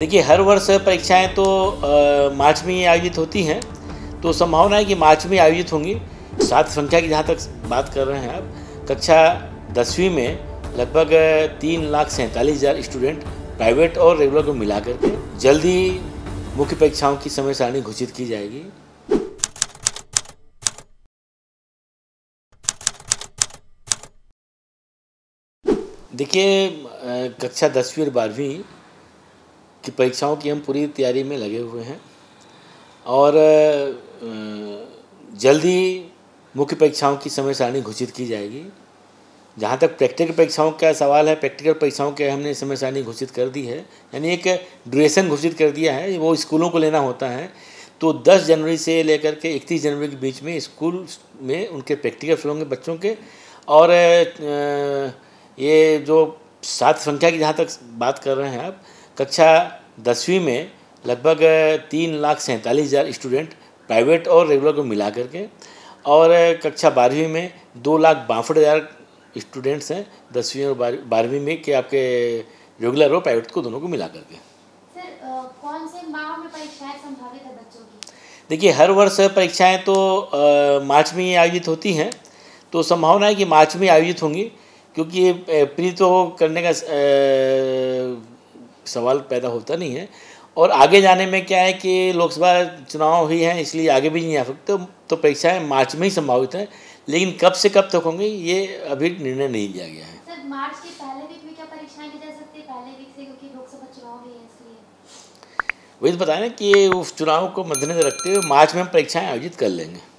देखिए, हर वर्ष परीक्षाएं तो मार्च में ही आयोजित होती हैं, तो संभावना है कि मार्च में आयोजित होंगी। छात्र संख्या की जहां तक बात कर रहे हैं आप, कक्षा 10वीं में लगभग 3,47,000 स्टूडेंट प्राइवेट और रेगुलर को मिला करके जल्दी मुख्य परीक्षाओं की समय सारणी घोषित की जाएगी। देखिए, कक्षा 10वीं और 12वीं कि परीक्षाओं की हम पूरी तैयारी में लगे हुए हैं और जल्दी मुख्य परीक्षाओं की समय सारणी घोषित की जाएगी। जहाँ तक प्रैक्टिकल परीक्षाओं का सवाल है, प्रैक्टिकल परीक्षाओं के हमने समय सारणी घोषित कर दी है, यानी एक ड्यूरेशन घोषित कर दिया है, वो स्कूलों को लेना होता है। तो 10 जनवरी से लेकर के 31 जनवरी के बीच में स्कूल में उनके प्रैक्टिकल होंगे बच्चों के। और ये जो छात्र संख्या की जहाँ तक बात कर रहे हैं आप, कक्षा 10वीं में लगभग 3,47,000 स्टूडेंट प्राइवेट और रेगुलर को मिला करके, और कक्षा 12वीं में 2,62,000 स्टूडेंट्स हैं 10वीं और 12वीं में, कि आपके रेगुलर और प्राइवेट को दोनों को मिला करके। सर, कौन से माह में परीक्षाएं संभावित है बच्चों की? देखिए, हर वर्ष परीक्षाएं तो मार्च में ही आयोजित होती हैं, तो संभावना है कि मार्च में आयोजित होंगी, क्योंकि प्री तो करने का सवाल पैदा होता नहीं है। और आगे जाने में क्या है कि लोकसभा चुनाव हुई हैं, इसलिए आगे भी नहीं आ सकते, तो परीक्षाएं मार्च में ही संभावित हैं, लेकिन कब से कब तक होंगी ये अभी निर्णय नहीं लिया गया है। सर, मार्च के पहले वीक में क्या परीक्षाएं की जा सकती हैं? पहले वीक से, क्योंकि लोकसभा चुनाव भी है इसलिए। वही तो बताया ना कि उस चुनाव को मद्देनजर रखते हुए मार्च में हम परीक्षाएँ आयोजित कर लेंगे।